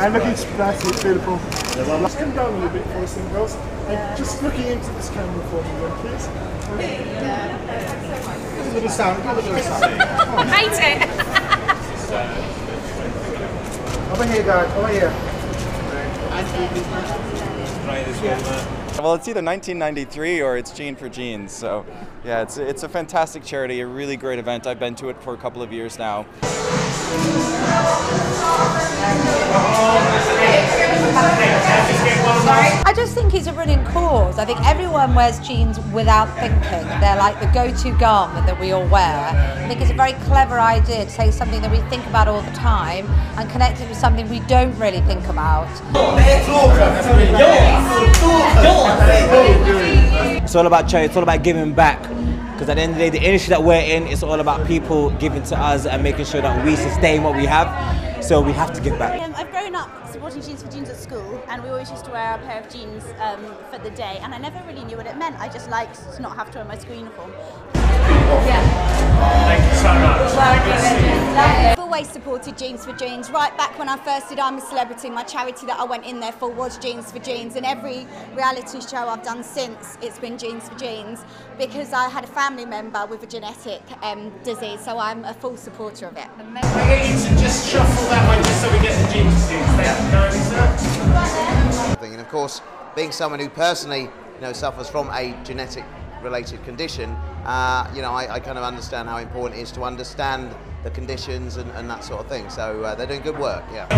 And look, it's beautiful. Let's come down a little bit for us, and girls. And just looking into this camera for me, then, please. Give a little sound, give a little sound. I hate it. Over here, guys, over here. Well, it's either 1993 or it's Jeans for Genes. So, yeah, it's a fantastic charity, a really great event. I've been to it for a couple of years now. I just think it's a brilliant cause. I think everyone wears jeans without thinking. They're like the go-to garment that we all wear. I think it's a very clever idea to take something that we think about all the time and connect it with something we don't really think about. It's all about charity, it's all about giving back. Because at the end of the day, the industry that we're in, it's all about people giving to us and making sure that we sustain what we have. So we have to give back. I've grown up supporting Jeans for Genes at school, and we always used to wear a pair of jeans for the day, and I never really knew what it meant. I just liked to not have to wear my school uniform. Yeah. Thank you so much. Well, I've always supported Jeans for Genes. Right back when I first did I'm a Celebrity, my charity that I went in there for was Jeans for Genes, and every reality show I've done since, it's been Jeans for Genes, because I had a family member with a genetic disease, so I'm a full supporter of it. Can I get you to just shuffle that one just so we get the Jeans for Genes there? And of course, being someone who personally, you know, suffers from a genetic related condition, you know, I kind of understand how important it is to understand the conditions and that sort of thing. So they're doing good work, yeah.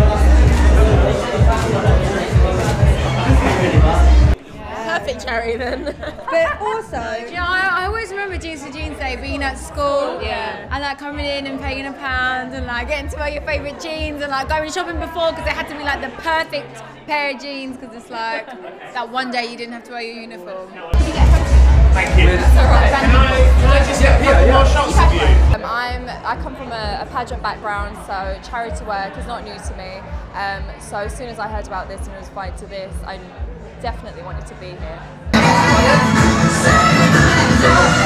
Perfect charity then. But also, yeah, I always remember Jeans for Genes Day being at school, yeah, and like coming in and paying a £1 and like getting to wear your favourite jeans and like going shopping before because it had to be like the perfect pair of jeans because it's like that one day you didn't have to wear your uniform. Thank you. That's all right. Can I just get more shots of you? I come from a pageant background, so charity work is not new to me. So as soon as I heard about this and was invited to this, I definitely wanted to be here.